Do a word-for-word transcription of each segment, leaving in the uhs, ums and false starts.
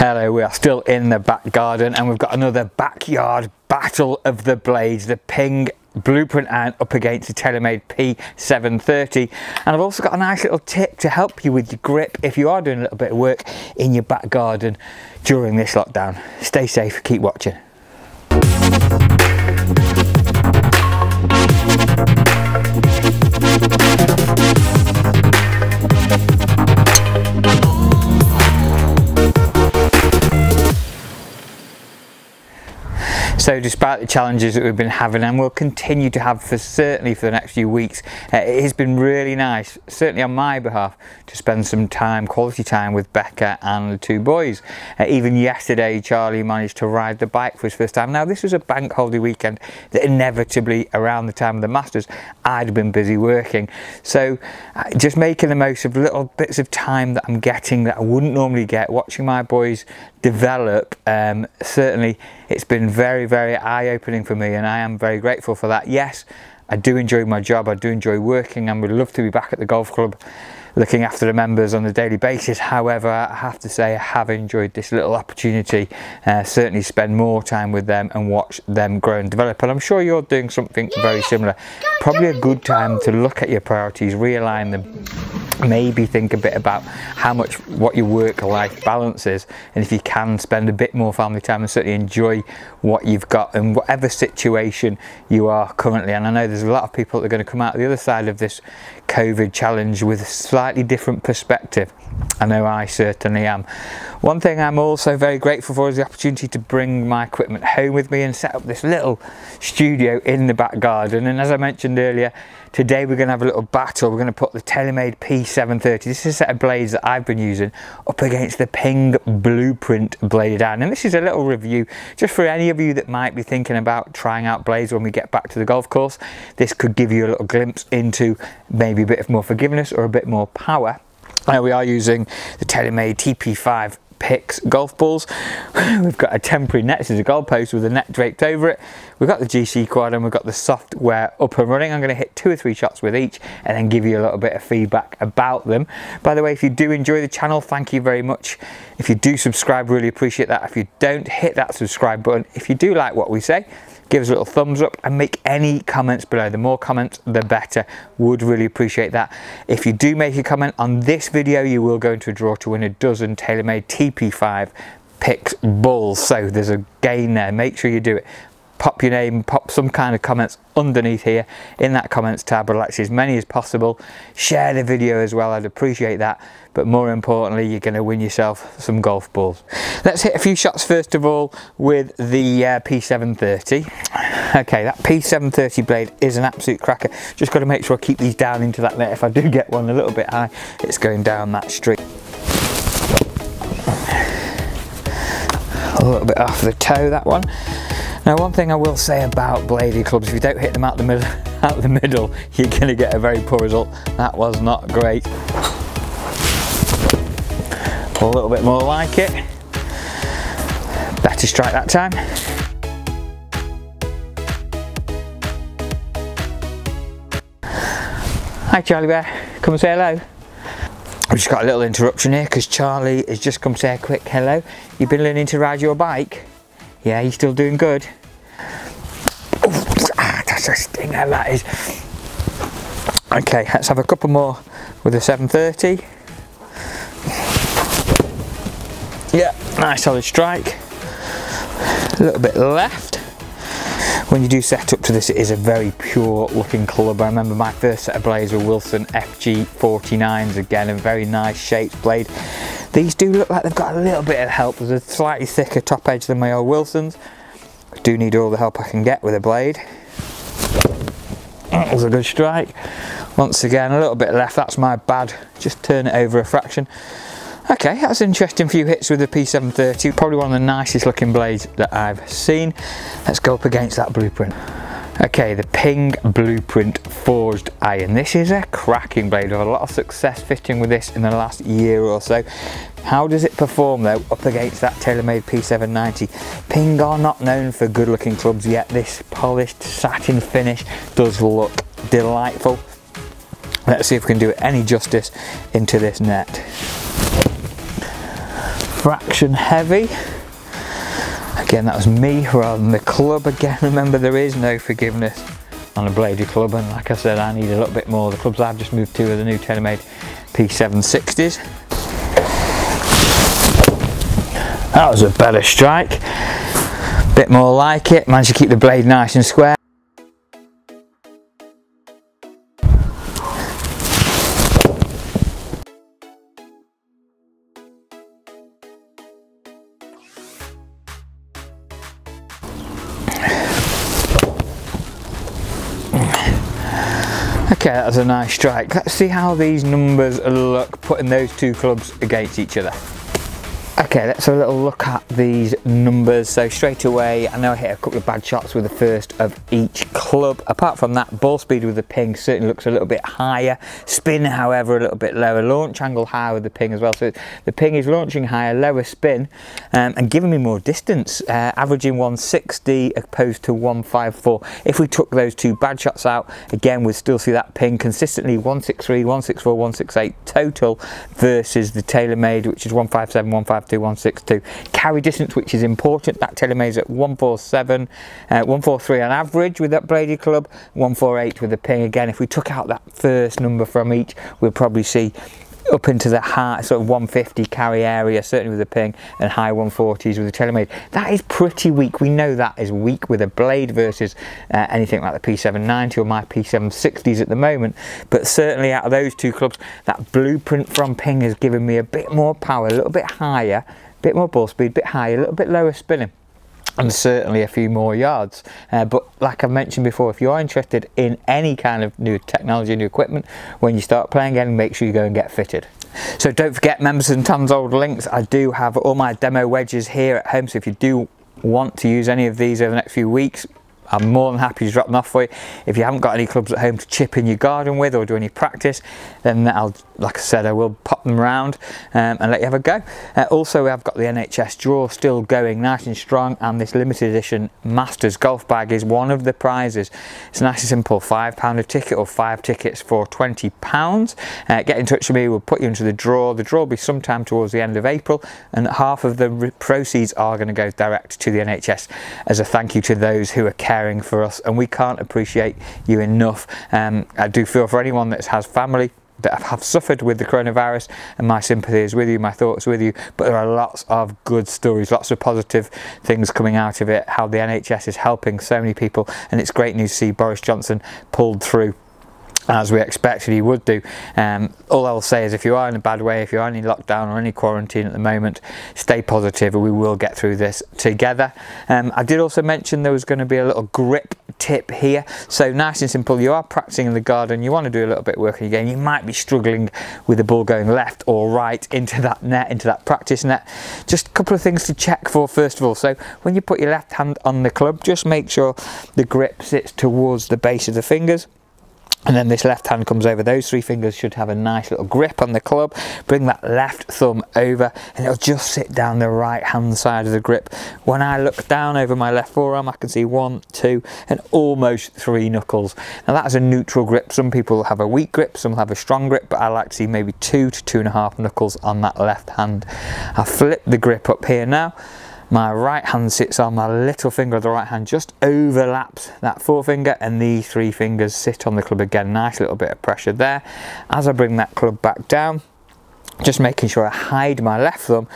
Hello, we are still in the back garden and we've got another backyard battle of the blades, the Ping Blueprint iron up against the TaylorMade P seven thirty. And I've also got a nice little tip to help you with your grip if you are doing a little bit of work in your back garden during this lockdown. Stay safe, keep watching. So despite the challenges that we've been having and will continue to have for certainly for the next few weeks, uh, it has been really nice, certainly on my behalf, to spend some time, quality time with Becca and the two boys. Uh, even yesterday, Charlie managed to ride the bike for his first time. Now this was a bank holiday weekend that inevitably around the time of the Masters, I'd been busy working. So uh, just making the most of little bits of time that I'm getting that I wouldn't normally get, watching my boys develop, um, certainly it's been very, very eye-opening for me and I am very grateful for that. Yes, I do enjoy my job, I do enjoy working and would love to be back at the golf club looking after the members on a daily basis. However, I have to say I have enjoyed this little opportunity, uh, certainly spend more time with them and watch them grow and develop, and I'm sure you're doing something yeah. very similar. Probably a good time to look at your priorities, realign them, maybe think a bit about how much what your work-life balance is, and if you can spend a bit more family time and certainly enjoy what you've got in whatever situation you are currently. And I know there's a lot of people that are going to come out the other side of this COVID challenge with a slightly different perspective. I know I certainly am. One thing I'm also very grateful for is the opportunity to bring my equipment home with me and set up this little studio in the back garden. And as I mentioned earlier, today we're going to have a little battle. We're going to put the TaylorMade P seven thirty, this is a set of blades that I've been using, up against the Ping Blueprint bladed iron. And this is a little review just for any of you that might be thinking about trying out blades when we get back to the golf course. This could give you a little glimpse into maybe a bit more forgiveness or a bit more power. Now we are using the TaylorMade T P five picks golf balls. We've got a temporary net, this is a goal post with a net draped over it. We've got the G C Quad and we've got the software up and running. I'm going to hit two or three shots with each and then give you a little bit of feedback about them. By the way, if you do enjoy the channel, thank you very much. If you do subscribe, really appreciate that. If you don't, hit that subscribe button. If you do like what we say, give us a little thumbs up and make any comments below. The more comments, the better. Would really appreciate that. If you do make a comment on this video, you will go into a draw to win a dozen TaylorMade T P five picks balls. So there's a gain there. Make sure you do it. Pop your name, pop some kind of comments underneath here in that comments tab. I'd like to see as many as possible. Share the video as well, I'd appreciate that. But more importantly, you're going to win yourself some golf balls. Let's hit a few shots first of all with the uh, P seven thirty. Okay, that P seven thirty blade is an absolute cracker. Just got to make sure I keep these down into that net. If I do get one a little bit high, it's going down that street. A little bit off the toe, that one. Now one thing I will say about bladed clubs, if you don't hit them out the middle, out the middle you're going to get a very poor result. That was not great. A little bit more like it. Better strike that time. Hi Charlie Bear, come and say hello. We've just got a little interruption here because Charlie has just come to say a quick hello. You've been learning to ride your bike? Yeah, you're still doing good. Oof, ah, that's a stinger, that is. Okay, let's have a couple more with the seven thirty. Yeah, nice solid strike. A little bit left. When you do set up to this, it is a very pure looking club. I remember my first set of blades were Wilson F G forty-nines, again a very nice shaped blade. These do look like they've got a little bit of help. There's a slightly thicker top edge than my old Wilsons. I do need all the help I can get with a blade. That was a good strike. Once again, a little bit left, that's my bad. Just turn it over a fraction. Okay, that's an interesting few hits with the P seven thirty. Probably one of the nicest looking blades that I've seen. Let's go up against that Blueprint. Okay, the Ping Blueprint forged iron. This is a cracking blade. I've had a lot of success fitting with this in the last year or so. How does it perform though up against that TaylorMade P seven ninety? Ping are not known for good looking clubs, yet this polished satin finish does look delightful. Let's see if we can do it any justice into this net. fraction heavy. Again, that was me rather than the club. Again, remember, there is no forgiveness on a bladed club, and like I said, I need a little bit more. The clubs I've just moved to are the new TaylorMade P seven sixties. That was a better strike, bit more like it. Managed to keep the blade nice and square. Okay, that was a nice strike. Let's see how these numbers look putting those two clubs against each other. Okay, let's have a little look at these numbers. So straight away, I know I hit a couple of bad shots with the first of each club. Apart from that, ball speed with the ping certainly looks a little bit higher. Spin, however, a little bit lower. Launch angle higher with the ping as well. So the ping is launching higher, lower spin, um, and giving me more distance, uh, averaging one sixty opposed to one fifty-four. If we took those two bad shots out, again, we'd still see that ping consistently one sixty-three, one sixty-four, one sixty-eight total versus the TaylorMade, which is one fifty-seven, one fifty-two. one sixty-two. Carry distance, which is important, that TaylorMade's at one forty-seven, uh, one forty-three on average with that bladed club, one forty-eight with the ping. Again, if we took out that first number from each, we'll probably see up into the high sort of one fifty carry area, certainly with the ping, and high one forties with the TaylorMade. That is pretty weak. We know that is weak with a blade versus uh, anything like the P seven ninety or my P seven sixties at the moment. But certainly out of those two clubs, that Blueprint from Ping has given me a bit more power, a little bit higher, a bit more ball speed, a bit higher, a little bit lower spinning, and certainly a few more yards. Uh, but like I've mentioned before, if you are interested in any kind of new technology, new equipment, when you start playing again, make sure you go and get fitted. So don't forget, members and tons old links, I do have all my demo wedges here at home, so if you do want to use any of these over the next few weeks, I'm more than happy to drop them off for you. If you haven't got any clubs at home to chip in your garden with or do any practice, then I'll, like I said, I will pop them round um, and let you have a go. Uh, also, I've got the N H S draw still going nice and strong, and this limited edition Masters golf bag is one of the prizes. It's a nice and simple five pound a ticket, or five tickets for twenty pounds. Uh, get in touch with me, we'll put you into the draw. The draw will be sometime towards the end of April, and half of the proceeds are going to go direct to the N H S as a thank you to those who are caring for us, and we can't appreciate you enough. Um, I do feel for anyone that has family that have suffered with the coronavirus, and my sympathy is with you, my thoughts with you, but there are lots of good stories, lots of positive things coming out of it, how the N H S is helping so many people, and it's great news to see Boris Johnson pulled through as we expected he would do. Um, all I'll say is, if you are in a bad way, if you are in lockdown or any quarantine at the moment, stay positive and we will get through this together. Um, I did also mention there was going to be a little grip tip here. So nice and simple, you are practicing in the garden, you want to do a little bit of work again, you might be struggling with the ball going left or right into that net, into that practice net. Just a couple of things to check for first of all. So when you put your left hand on the club, just make sure the grip sits towards the base of the fingers. And then this left hand comes over. Those three fingers should have a nice little grip on the club. Bring that left thumb over and it'll just sit down the right hand side of the grip. When I look down over my left forearm, I can see one, two, and almost three knuckles. Now that is a neutral grip. Some people have a weak grip, some have a strong grip, but I like to see maybe two to two and a half knuckles on that left hand. I flip the grip up here now. My right hand sits on my little finger of the right hand, just overlaps that forefinger, and these three fingers sit on the club again. Nice little bit of pressure there. As I bring that club back down, just making sure I hide my left thumb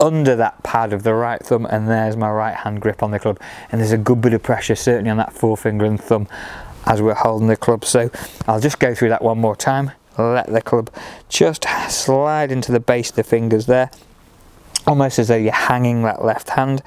under that pad of the right thumb, and there's my right hand grip on the club. And there's a good bit of pressure certainly on that forefinger and thumb as we're holding the club. So I'll just go through that one more time. Let the club just slide into the base of the fingers there, almost as though you're hanging that left hand,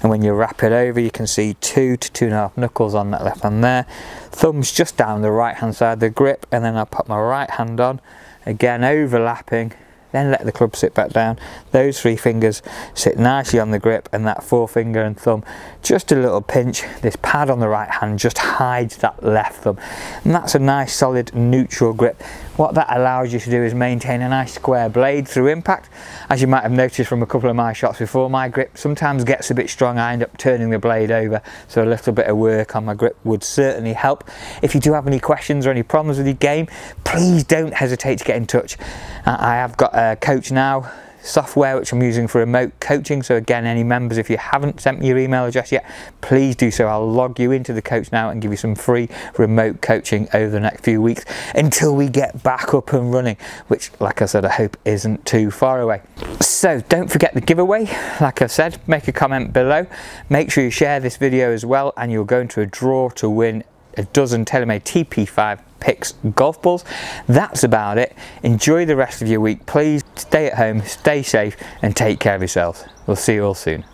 and when you wrap it over you can see two to two and a half knuckles on that left hand there. Thumbs just down the right hand side of the grip, and then I'll put my right hand on, again overlapping, then let the club sit back down. Those three fingers sit nicely on the grip, and that forefinger and thumb, just a little pinch. This pad on the right hand just hides that left thumb. And that's a nice solid neutral grip. What that allows you to do is maintain a nice square blade through impact. As you might have noticed from a couple of my shots before, my grip sometimes gets a bit strong. I end up turning the blade over, so a little bit of work on my grip would certainly help. If you do have any questions or any problems with your game, please don't hesitate to get in touch. I have got a Coach Now software which I'm using for remote coaching. So again, any members, if you haven't sent me your email address yet, please do so. I'll log you into the Coach Now and give you some free remote coaching over the next few weeks until we get back up and running, which, like I said, I hope isn't too far away. So don't forget the giveaway. Like I said, make a comment below, make sure you share this video as well, and you'll go into a draw to win a dozen TaylorMade T P five picks golf balls. That's about it. Enjoy the rest of your week. Please stay at home, stay safe, and take care of yourselves. We'll see you all soon.